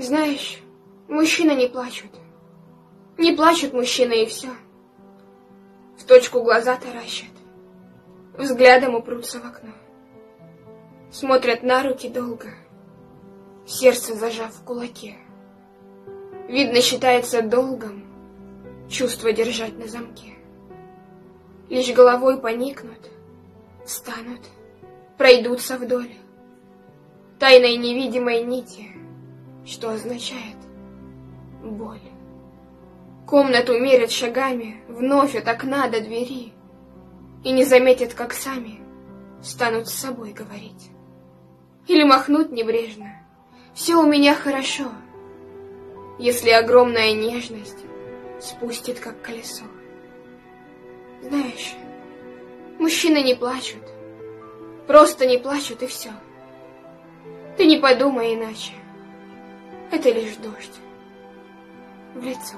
Знаешь, мужчины не плачут. Не плачут мужчины и все. В точку глаза таращат. Взглядом упрутся в окно. Смотрят на руки долго. Сердце зажав в кулаке. Видно, считается долгом чувство держать на замке. Лишь головой поникнут, встанут, пройдутся вдоль тайной невидимой нити, что означает боль. Комнату мерят шагами вновь от окна до двери и не заметят, как сами станут с собой говорить. Или махнут небрежно: все у меня хорошо, если огромная нежность спустит, как колесо. Знаешь, мужчины не плачут, просто не плачут и все. Ты не подумай иначе, это лишь дождь в лицо.